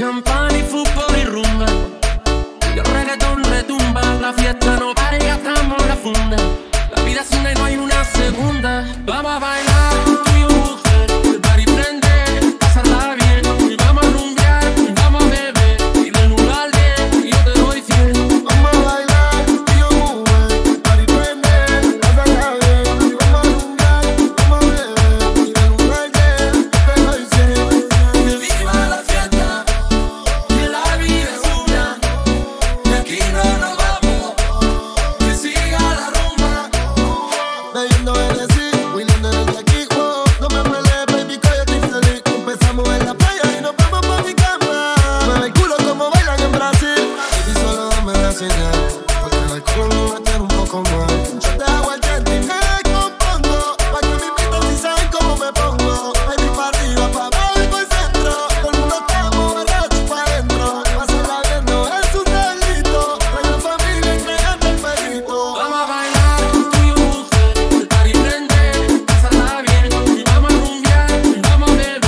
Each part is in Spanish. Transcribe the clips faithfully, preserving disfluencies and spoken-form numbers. Champán y fútbol y rumba, y el reggaetón retumba. La fiesta no para y gastamos la funda. La vida es una y no hay una segunda. Vamos a bailar, tú y yo, mujer. El party prende, pásala bien. Y vamos a rumbear, vamos a beber. Y del uno al diez, yo te doy cien. Vamos a bailar, tú y yo, mujer. El party prende, pásala bien. Y vamos a rumbear, vamos a beber. Y del uno al diez, yo te doy cien. Que viva la fiesta, que la vida es una. Y aquí no nos vamos, que siga la rumba. Bebiendo eres así, huiliendo eres aquí, wow. No me pelees, baby, que yo estoy feliz. Empezamos en la playa y nos vamos pa' mi cama. Mueve el culo como bailan en Brasil. Y solo dame la señal, porque el alcohol me va a estar un poco mal. Yo te hago el tente y me descompongo, pa' que me invitan si saben cómo me pongo. Baby, pa' arriba, pa' abajo y pa' el centro. Todo el mundo estamos borrachos pa' adentro. Pásala bien, no es un delito. Trae la familia y traigan el perrito. Vamos a bailar, tú y yo, mujer. El party prende, pásala bien. Y vamos a rumbear, vamos a beber.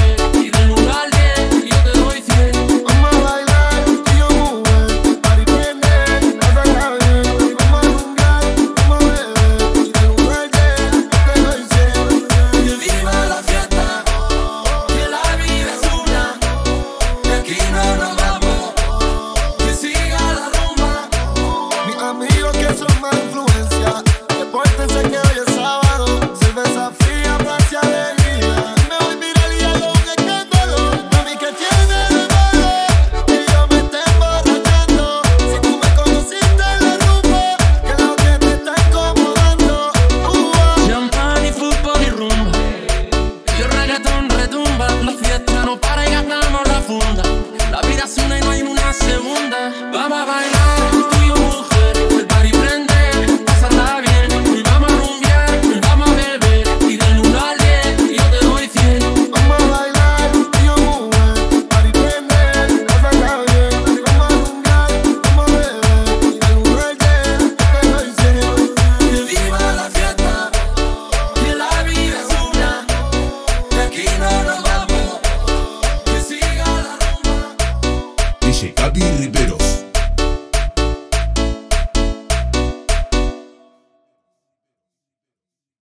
Y del uno al diez, yo te doy cien. Vamos a bailar, tú y yo, mujer. El party prende, pásala bien. Y vamos a rumbear, vamos a beber. Y del uno al diez, yo te doy cien. Que viva la fiesta, que la vida es una. Que aquí no nos vamos, que siga la rumba. Mis amigos que son más influencia, depórtense que hoy es sábado. Cerveza fría, plaza y alegría. Me voy viral y hago un escándalo. Mami, que tiene de malo que yo me esté emborrachando? Si tú me conociste en la rumba, que es lo que te está incomodando. Uh-oh. Champán y fútbol y rumba, y el reggaetón retumba. La fiesta no para y gastamos la funda. La vida es una y no hay una segunda. Vamos a bailar.